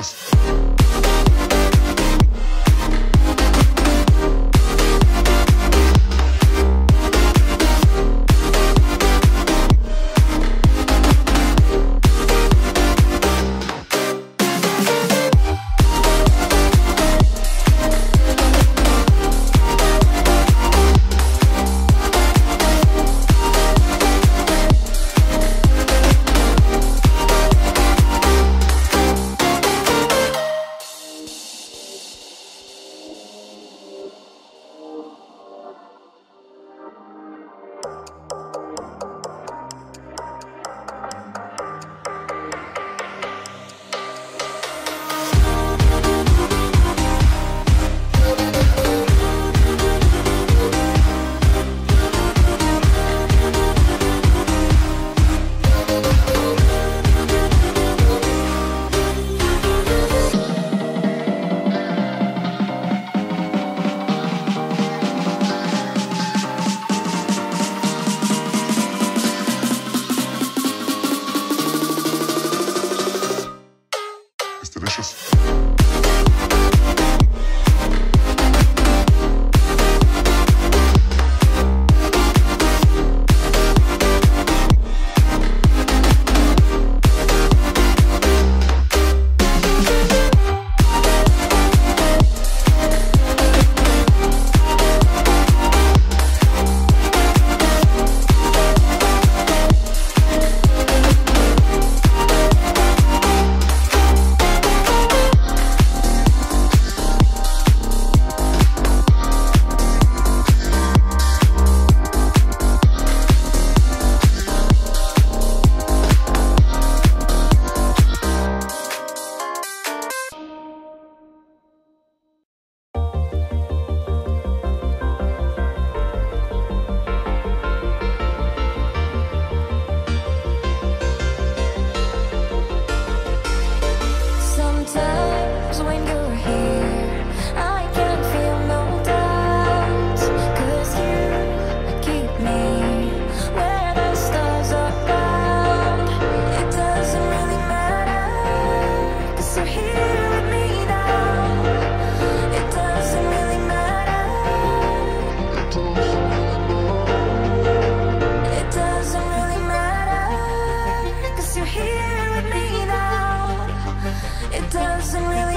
precious. Delicious. Doesn't really